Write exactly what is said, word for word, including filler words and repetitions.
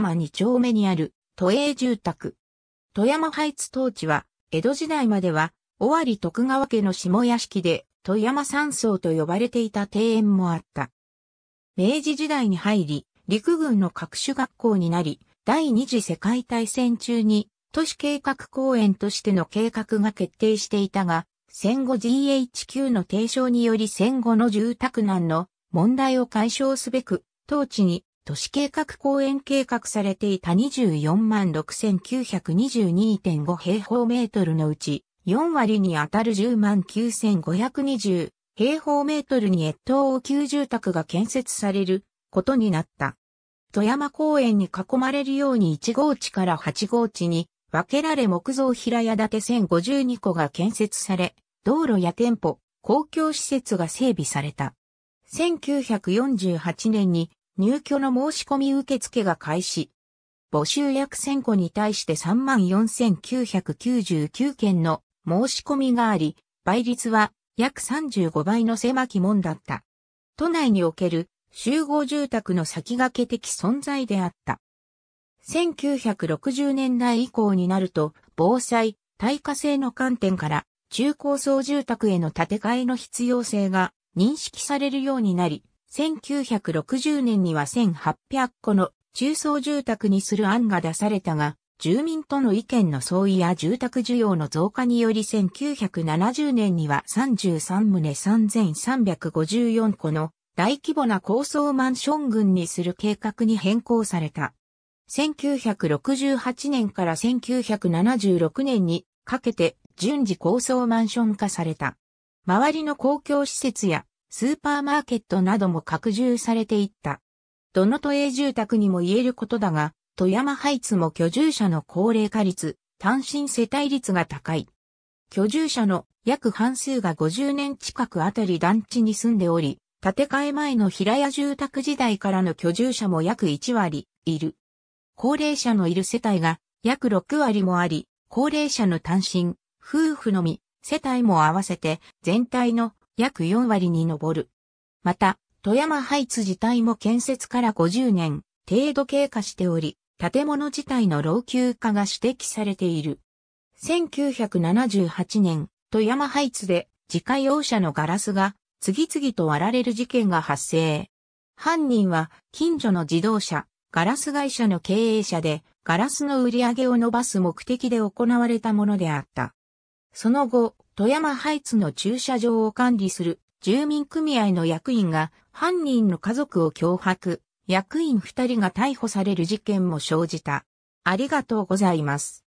山に丁目にある都営住宅。戸山配置当地は、江戸時代までは、尾張徳川家の下屋敷で、戸山山荘と呼ばれていた庭園もあった。明治時代に入り、陸軍の各種学校になり、第二次世界大戦中に、都市計画公園としての計画が決定していたが、戦後 ジーエイチキュー の提唱により戦後の住宅難の問題を解消すべく、当地に都市計画公園計画されていた にじゅうよんまんろくせんきゅうひゃくにじゅうにてんご 平方メートルのうち、よんわりにあたる じゅうまんきゅうせんごひゃくにじゅう 平方メートルに越冬を旧住宅が建設されることになった。戸山公園に囲まれるようにいちごうちからはちごうちに分けられ木造平屋建てせんごじゅうにこが建設され、道路や店舗、公共施設が整備された。せんきゅうひゃくよんじゅうはちねんに入居の申し込み受付が開始。募集約せんこに対して さんまんよんせんきゅうひゃくきゅうじゅうきゅうけんの申し込みがあり、倍率は約さんじゅうごばいの狭き門だった。都内における集合住宅の先駆け的存在であった。せんきゅうひゃくろくじゅうねんだい以降になると、防災、耐火性の観点から、中高層住宅への建て替えの必要性が認識されるようになり、せんきゅうひゃくろくじゅうねんにはせんはっぴゃっこの中層住宅にする案が出されたが、住民との意見の相違や住宅需要の増加によりせんきゅうひゃくななじゅうねんにはさんじゅうさんとうさんぜんさんびゃくごじゅうよんこの大規模な高層マンション群にする計画に変更された。せんきゅうひゃくろくじゅうはちねんからせんきゅうひゃくななじゅうろくねんにかけて順次高層マンション化された。周りの公共施設やスーパーマーケットなども拡充されていった。どの都営住宅にも言えることだが、戸山配置も居住者の高齢化率、単身世帯率が高い。居住者の約半数がごじゅうねん近くあたり団地に住んでおり、建て替え前の平屋住宅時代からの居住者も約いちわりいる。高齢者のいる世帯が約ろくわりもあり、高齢者の単身、夫婦のみ、世帯も合わせて全体の約よんわりに上る。また、戸山配置自体も建設からごじゅうねん程度経過しており、建物自体の老朽化が指摘されている。せんきゅうひゃくななじゅうはちねん、戸山配置で自家用車のガラスが次々と割られる事件が発生。犯人は近所の自動車、ガラス会社の経営者で、ガラスの売り上げを伸ばす目的で行われたものであった。その後、戸山配置の駐車場を管理する住民組合の役員が犯人の家族を脅迫、役員ふたりが逮捕される事件も生じた。ありがとうございます。